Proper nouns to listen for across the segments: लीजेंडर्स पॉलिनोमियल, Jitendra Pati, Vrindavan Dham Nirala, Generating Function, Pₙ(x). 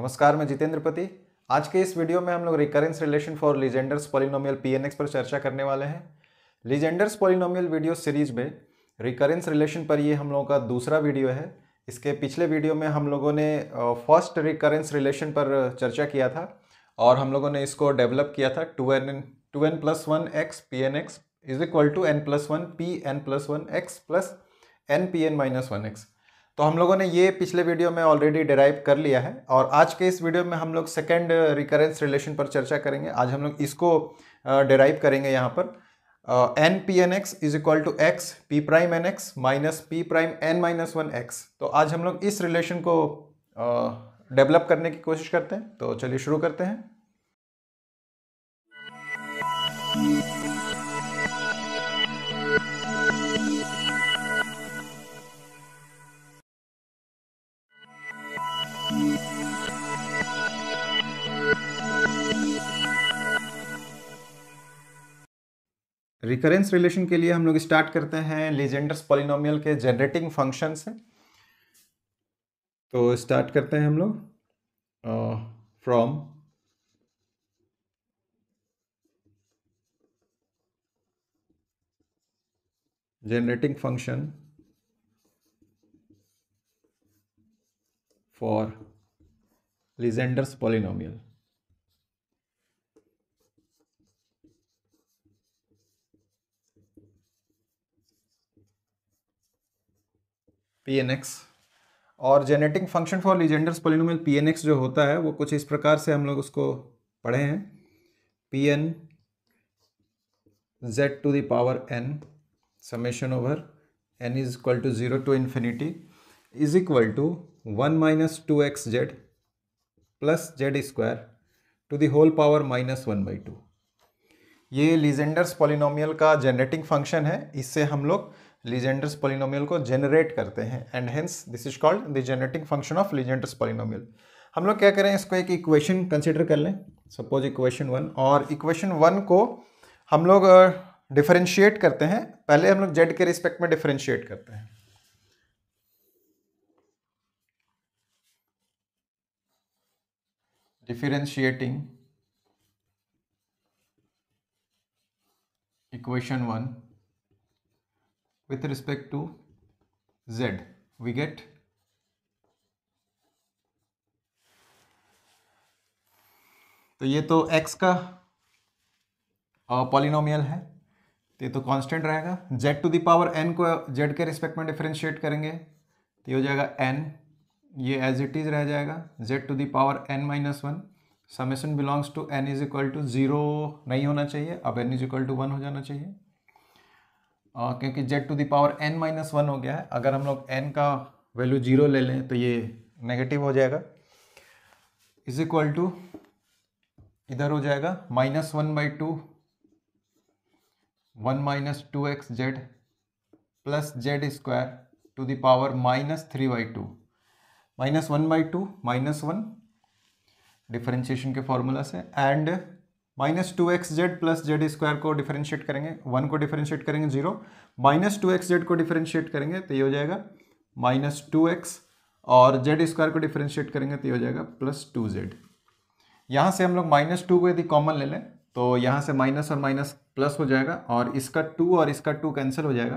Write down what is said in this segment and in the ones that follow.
नमस्कार, मैं जितेंद्र पति। आज के इस वीडियो में हम लोग recurrence relation for लीजेंडर्स पॉलिनोमियल पीएनएक्स पर चर्चा करने वाले हैं। लीजेंडर्स पॉलिनोमियल वीडियो सीरीज में रिकरेंस रिलेशन पर ये हम लोगों का दूसरा वीडियो है। इसके पिछले वीडियो में हम लोगों ने फर्स्ट रिकरेंस रिलेशन पर चर्चा किया था और हम लोगों ने इसको डेवलप किया था 2n + 1x pnx is equal to n + 1 pn + 1x + n pn - 1x। तो हम लोगों ने ये पिछले वीडियो में ऑलरेडी डेराइव कर लिया है और आज के इस वीडियो में हम लोग सेकेंड रिकरेंस रिलेशन पर चर्चा करेंगे। आज हम लोग इसको डेराइव करेंगे यहाँ पर npnx is equal to x p'nx minus p'(n-1)x। तो आज हम लोग इस रिलेशन को डेवलप करने की कोशिश करते हैं। तो चलिए शुरू करते हैं। रिकरेंस रिलेशन के लिए हम लोग स्टार्ट करते हैं लीजेंडर्स पॉलिनोमियल के जनरेटिंग फंक्शन से। तो स्टार्ट करते हैं हम लोग from generating function for लीजेंडर्स पॉलिनोमियल। pnx और generating function for लीजेंडर्स पॉलिनोमियल pnx जो होता है वो कुछ इस प्रकार से हम लोग उसको पढ़े हैं। pn z⁴ summation over n = 0 to infinity is equal to 1 - 2xz plus z² to the whole power -1/2। ये लीजेंडर्स पॉलिनोमियल का जेनरेटिंग फंक्शन है। इससे हम लोग लीजेंडर्स पॉलिनोमियल को जेनरेट करते हैं and hence this is called the generating function of लीजेंडर्स पॉलिनोमियल। हम लोग क्या करें, इसको एक इक्वेशन कंसिडर कर लें, सपोज इक्वेशन 1, और इक्वेशन 1 को हम लोग डिफरेंशिएट करते हैं। पहले हम लोग z के रिस्पेक्ट में डिफरेंशिएट करते हैं। Differentiating equation 1 with respect to z, we get तो ये तो x का पॉलिनोमियल है, तो ये तो कांस्टेंट रहेगा। z⁴n को z के रिस्पेक्ट में डिफरेंशिएट करेंगे तो ये हो जाएगा n, ये एज इट इज रह जाएगा। z⁴n - 1 summation belongs to n = 0 नहीं होना चाहिए, अब n = 1 हो जाना चाहिए क्योंकि z⁴n - 1 हो गया है। अगर हम लोग n का वैल्यू 0 ले लें तो ये नेगेटिव हो जाएगा, इज इक्वल टू इधर हो जाएगा -1/2 1 - 2xz plus z² to the power -3/2 -1/2 -1 differentiation के फॉर्मूला से, एंड -2xz प्लस z² को डिफरेंशिएट करेंगे, 1 को डिफरेंशिएट करेंगे 0, -2xz को डिफरेंशिएट करेंगे तो ये हो जाएगा -2x, और z² को डिफरेंशिएट करेंगे तो ये हो जाएगा +2z। यहाँ से हम लोग -2 को यदि कॉमन ले लें तो यहाँ से माइनस और माइनस प्लस हो जाएगा, और इसका 2 और इसका 2 कैंसिल हो जाएगा।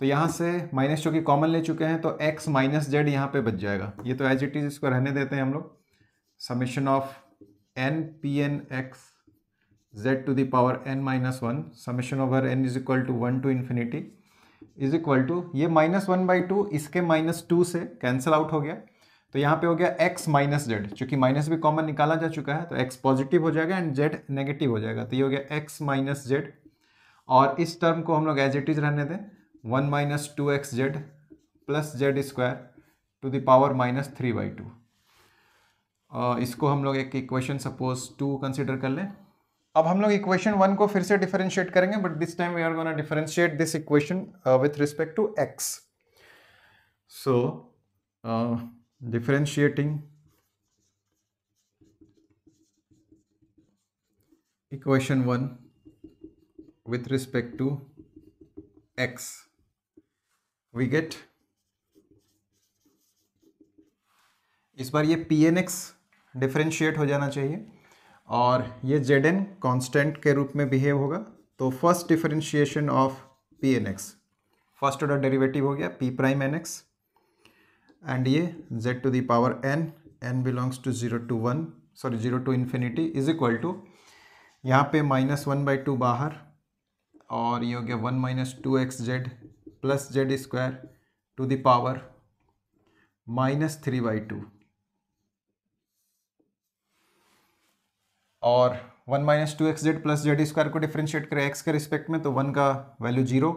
तो यहाँ से माइनस चूँकि कॉमन ले चुके हैं तो x माइनस z यहाँ पर बच जाएगा। ये तो एज इट इज इसको रहने देते हैं हम लोग। Summation of npnx z⁴n - 1 summation over n = 1 to infinity is equal to, ये -1/2 इसके -2 से कैंसिल आउट हो गया तो यहाँ पे हो गया x - z, चूँकि माइनस भी कॉमन निकाला जा चुका है तो x पॉजिटिव हो जाएगा एंड z नेगेटिव हो जाएगा, तो ये हो गया x - z। और इस टर्म को हम लोग एज इट इज रहने दें, 1 - 2xz plus z² to the power -3/2। इसको हम लोग एक इक्वेशन सपोज 2 कंसिडर कर लें। अब हम लोग इक्वेशन 1 को फिर से डिफरेंशिएट करेंगे, but this time we are gonna differentiate this equation with respect to x। So differentiating equation 1 with respect to x we get, इस बार ये pnx डिफ्रेंशिएट हो जाना चाहिए और ये जेड एन कॉन्स्टेंट के रूप में बिहेव होगा। तो first differentiation of P N x, first order derivative हो गया P prime N x and ये Z to the power N, N belongs to zero to infinity is equal to यहाँ पे माइनस 1/2 बाहर और ये हो गया 1 - 2x z plus Z square to the power -3/2 और 1 - 2x z plus Z square को डिफ्रेंशिएट करें x के रिस्पेक्ट में, तो 1 का वैल्यू जीरो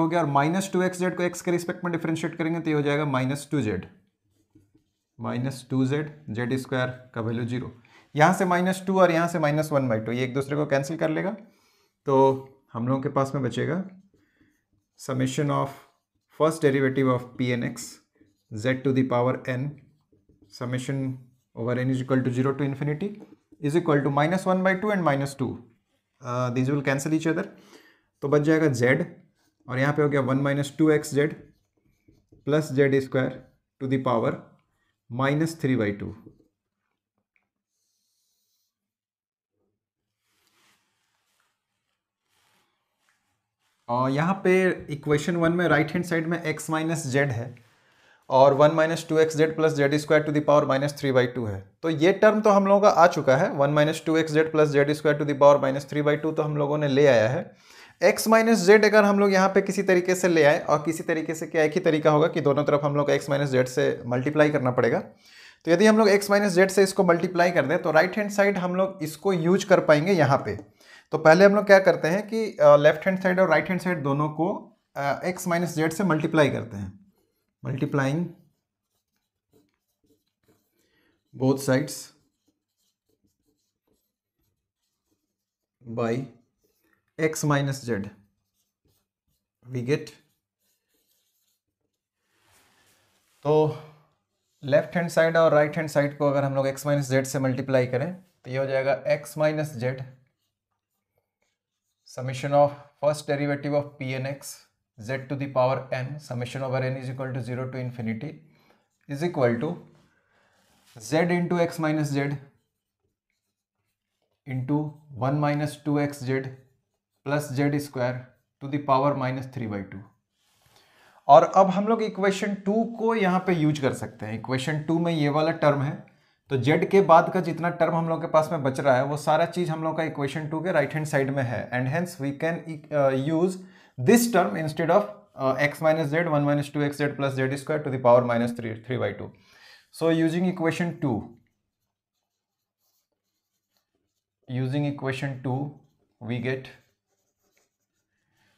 हो गया और -2x जेड को x के रिस्पेक्ट में डिफ्रेंशिएट करेंगे तो ये हो जाएगा -2z जेड स्क्वायर का वैल्यू जीरो। यहाँ से -2 और यहाँ से -1/2 ये एक दूसरे को कैंसिल कर लेगा, तो हम लोगों के पास में बचेगा summation of first derivative of P N x Z to the power N summation over N is equal to 0 to infinity is equal to -1/2 and -2, these will cancel each other, तो बच जाएगा जेड और यहाँ पे हो गया 1 - 2x z plus Z square to the power -3/2। और यहाँ पे इक्वेशन 1 में राइट हैंड साइड में x माइनस जेड है और 1 - 2x z plus Z square to the power -3/2 है, तो ये टर्म तो हम लोगों का आ चुका है, 1 - 2x z plus Z square to the power -3/2 तो हम लोगों ने ले आया है। x माइनस जेड अगर हम लोग यहाँ पे किसी तरीके से ले आए, और किसी तरीके से क्या एक ही तरीका होगा कि दोनों तरफ हम लोग x माइनस जेड से मल्टीप्लाई करना पड़ेगा, तो यदि हम लोग x माइनस जेड से इसको मल्टीप्लाई कर दें तो राइट हैंड साइड हम लोग इसको यूज कर पाएंगे यहाँ पे। तो पहले हम लोग क्या करते हैं कि लेफ्ट हैंड साइड और राइट हैंड साइड दोनों को x माइनस जेड से मल्टीप्लाई करते हैं, multiplying both sides by x minus z, we get, तो लेफ्ट हैंड साइड और राइट हैंड साइड को अगर हम लोग x minus z से मल्टीप्लाई करें तो ये हो जाएगा x minus z summation of first derivative of P N x Z to the power n summation over n is equal to 0 to infinity is equal to z into x minus z into 1 - 2x z plus Z square to the power -3/2। और अब हम लोग equation 2 को यहाँ पे use कर सकते हैं। इक्वेशन 2 में ये वाला टर्म है, तो जेड के बाद का जितना टर्म हम लोग के पास में बच रहा है वो सारा चीज़ हम लोग का इक्वेशन 2 के राइट हैंड साइड में है and hence we can use this term instead of x minus z, 1 - 2x z plus Z square to the power -3/2। So using equation 2 we get,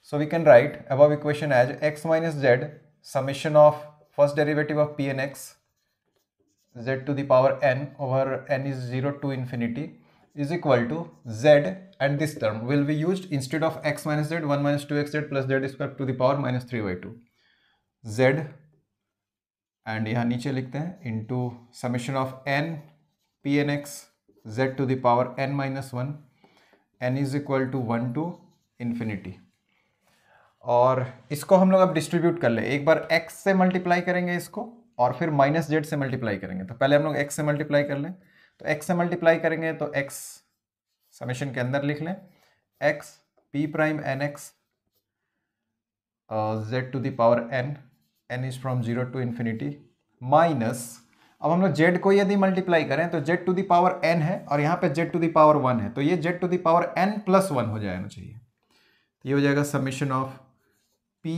so we can write above equation as x minus z summation of first derivative of p and x z to the power n over n is 0 to infinity is equal to z, and this term will be used instead of x minus z 1 - 2x z plus z square to the power -3/2 z, and यहाँ नीचे लिखते हैं into summation of n p and x z to the power n - 1 n is equal to 1 to infinity। और इसको हम लोग अब distribute कर ले, एक बार x से मल्टीप्लाई करेंगे इसको और फिर -z से मल्टीप्लाई करेंगे। तो पहले हम लोग x से मल्टीप्लाई कर लें, तो x से मल्टीप्लाई करेंगे तो x समेशन के अंदर लिख लें x p prime N x Z to the power n, n is from 0 to infinity minus, अब हम लोग z को यदि मल्टीप्लाई करें तो z to the power n है और यहाँ पे z टू द पावर 1 है, तो ये z to the power n + 1 हो जाना चाहिए। तो ये हो जाएगा summation of p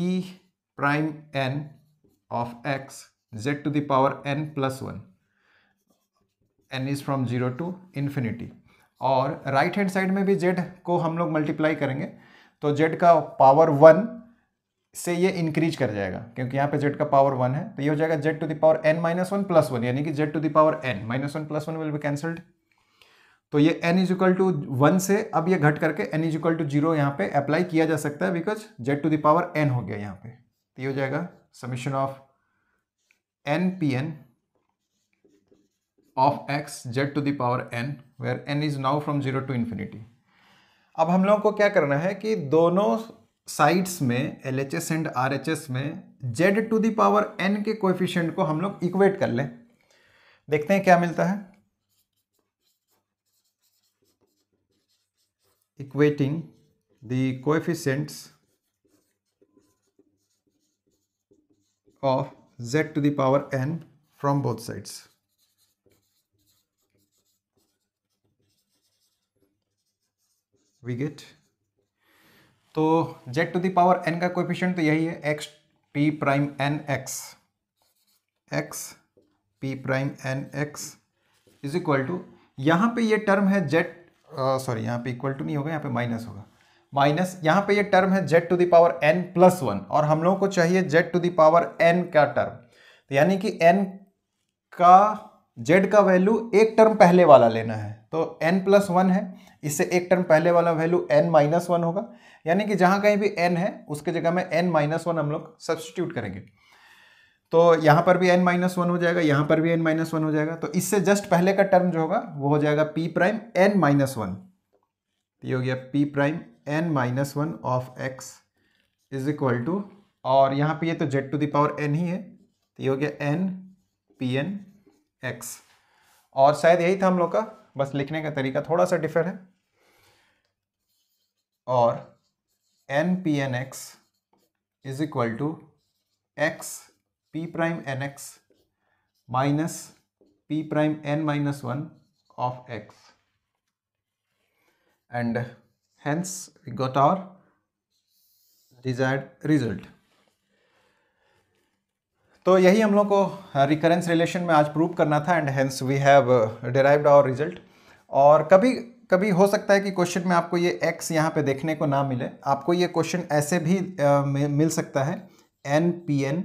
prime n of x z to the power n + 1 n is from 0 to infinity। और राइट हैंड साइड में भी z को हम लोग मल्टीप्लाई करेंगे तो z का पावर 1 से ये इंक्रीज कर जाएगा क्योंकि यहाँ पे z का पावर 1 है, तो ये हो जाएगा z to the power n - 1 + 1 यानी कि z to the power n - 1 + 1 will be cancelled। तो ये n इज इक्वल टू 1 से अब ये घट करके n इज इक्वल टू 0 यहाँ पे अप्लाई किया जा सकता है because z to the power n हो गया यहाँ पे। तो ये हो जाएगा summation of n pn of x z to the power n where n is now from 0 to infinity। अब हम लोगों को क्या करना है कि दोनों साइड्स में LHS एंड RHS में z to the power n के कोएफिशिएंट को हम लोग इक्वेट कर लें, देखते हैं क्या मिलता है। Equating the coefficients of z to the power n from both sides. We get, तो z to the power n का कोएफिशिएंट तो यही है x p prime n x, x p prime n x is equal to, यहाँ पे ये term है यहाँ पे इक्वल टू नहीं होगा, यहाँ पे माइनस होगा, माइनस यहाँ पे ये टर्म है z to the power n plus one और हम लोगों को चाहिए z to the power n का टर्म, तो यानी कि n का z का वैल्यू एक टर्म पहले वाला लेना है, तो n प्लस वन है, इससे एक टर्म पहले वाला वैल्यू n माइनस वन होगा, यानी कि जहाँ कहीं भी n है उसके जगह में n माइनस वन हम लोग सब्सटीट्यूट करेंगे, तो यहाँ पर भी n माइनस वन हो जाएगा, यहाँ पर भी n माइनस वन हो जाएगा, तो इससे जस्ट पहले का टर्म जो होगा वो हो जाएगा p prime n minus one. ये हो गया p prime n minus one of x is equal to, और यहाँ पर ये तो z to the power n ही है, तो ये हो गया n p n x, और शायद यही था हम लोग का, बस लिखने का तरीका थोड़ा सा डिफर है। और n P N x is equal to x P prime N x minus P prime N minus one of x, and hence we got our desired result. तो यही हम लोग को रिकरेंस रिलेशन में आज प्रूव करना था, and hence we have derived our result. और कभी कभी हो सकता है कि क्वेश्चन में आपको ये x यहाँ पे देखने को ना मिले, आपको ये क्वेश्चन ऐसे भी मिल सकता है, n p n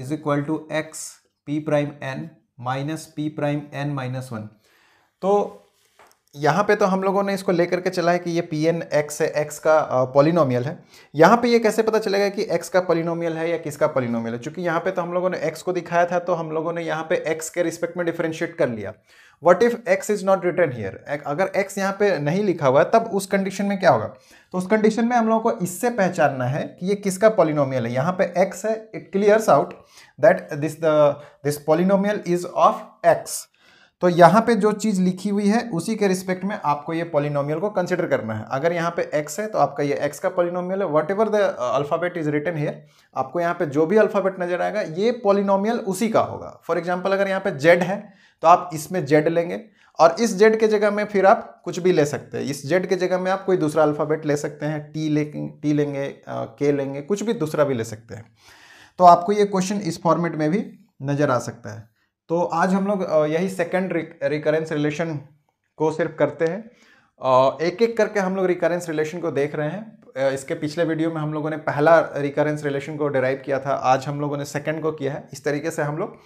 is equal to x P prime N minus P prime N minus one. तो यहाँ पे तो हम लोगों ने इसको लेकर के चला है कि ये पी एन एक्स है, एक्स का पॉलिनोमियल है, यहाँ पे ये कैसे पता चलेगा कि एक्स का पॉलिनोमियल है या किसका पॉलिनोमियल है, क्योंकि यहाँ पे तो हम लोगों ने एक्स को दिखाया था, तो हम लोगों ने यहाँ पे एक्स के रिस्पेक्ट में डिफरेंशिएट कर लिया। What if x is not written here, अगर एक्स यहाँ पे नहीं लिखा हुआ है तब उस कंडीशन में क्या होगा, तो उस कंडीशन में हम लोगों को इससे पहचानना है कि ये किसका पॉलिनोमियल है। यहाँ पे एक्स है, it clears out that this polynomial is of x, तो यहाँ पे जो चीज़ लिखी हुई है उसी के रिस्पेक्ट में आपको ये पॉलिनोमियल को कंसिडर करना है। अगर यहाँ पे x है तो आपका ये x का पॉलिनोमियल है, whatever the alphabet is written here, आपको यहाँ पे जो भी अल्फ़ाबेट नजर आएगा ये पॉलिनोमियल उसी का होगा। फॉर एग्जांपल अगर यहाँ पे z है तो आप इसमें z लेंगे, और इस z के जगह में फिर आप कुछ भी ले सकते हैं, इस z के जगह में आप कोई दूसरा अल्फ़ाबेट ले सकते हैं, t लेंगे, k लेंगे, कुछ भी दूसरा भी ले सकते हैं। तो आपको ये क्वेश्चन इस फॉर्मेट में भी नज़र आ सकता है। तो आज हम लोग यही सेकेंड रिकरेंस रिलेशन को सिर्फ करते हैं, एक एक करके हम लोग रिकरेंस रिलेशन को देख रहे हैं। इसके पिछले वीडियो में हम लोगों ने पहला रिकरेंस रिलेशन को डिराइव किया था, आज हम लोगों ने सेकेंड को किया है। इस तरीके से हम लोग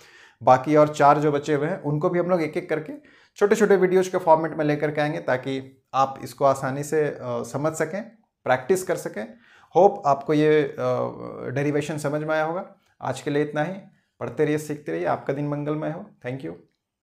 बाकी और चार जो बचे हुए हैं उनको भी हम लोग एक एक करके छोटे छोटे वीडियोज़ के फॉर्मेट में लेकर के आएंगे, ताकि आप इसको आसानी से समझ सकें, प्रैक्टिस कर सकें। होप आपको ये डेरिवेशन समझ में आया होगा। आज के लिए इतना ही, पढ़ते रहिए, सीखते रहिए। आपका दिन मंगलमय हो। Thank you.